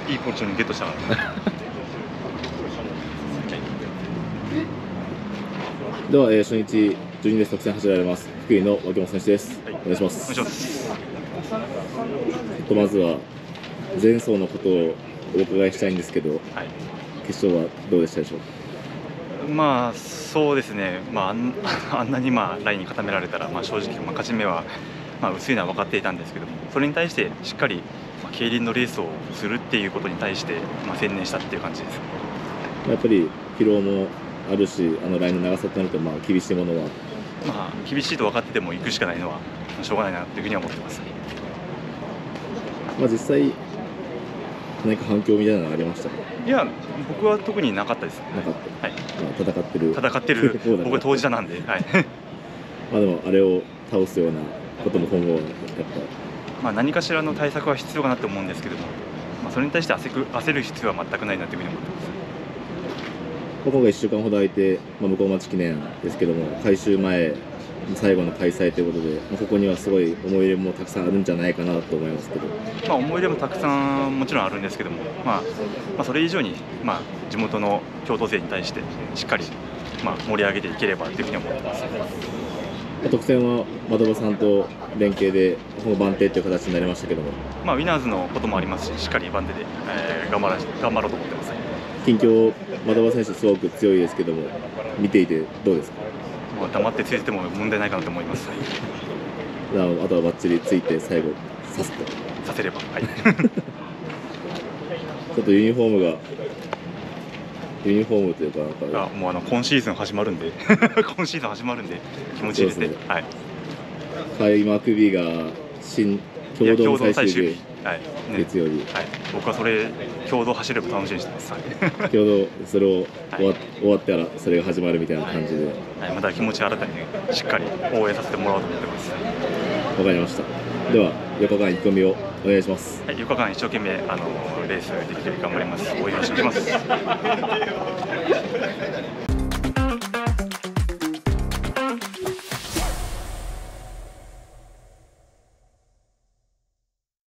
ないいポジションゲットしたからでは、初日12レース特選走られます福井の脇本選手です、はい、お願いします。まずは前走のことをお伺いしたいんですけど、はい、決勝はどうでしたでしょうか。まあそうですね、あんなにラインに固められたら、正直、勝ち目は薄いのは分かっていたんですけども、それに対してしっかり競輪のレースをするっていうことに対して専念したっていう感じです。やっぱり疲労もあるし、ラインの長さとなると厳しいものは、厳しいと分かってても行くしかないのはしょうがないなというふうには思ってます。実際何か反響みたいなのありました？いや、僕は特になかったですね。戦ってる僕は当事者なんで、はい、でもあれを倒すようなことも今後はやっぱ何かしらの対策は必要かなと思うんですけども、それに対して焦る必要は全くないなというふうに思ってます。今回1週間ほど空いて、向町記念ですけども、改修前最後の開催ということで、ここにはすごい思い入れもたくさんあるんじゃないかなと思いますけど、思い入れもたくさんもちろんあるんですけども、それ以上に、地元の京都勢に対してしっかり、盛り上げていければというふうに思ってます。特選は的場さんと連携で番手という形になりましたけども、ウィナーズのこともありますし、しっかり番手で、頑張ろうと思ってます。近況、的場選手すごく強いですけども、見ていてどうですか？黙ってついても問題ないかなと思います。あとはばっちりついて最後さすとさせれば、はい、ちょっとユニフォームというか、もう今シーズン始まるんで今シーズン始まるんで気持ちいいですね。はい、開幕日が共同最終日、はい、月曜日、はい、僕はそれ共同走れば楽しみにしてます。共同それを終わったらそれが始まるみたいな感じで、はい、また気持ち新たにね、しっかり応援させてもらおうと思ってます。わかりました。では4日間意気込みをお願いします。はい、4日間一生懸命レースできるように頑張ります。応援します。